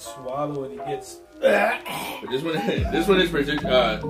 swallow and it gets. But this one is particular.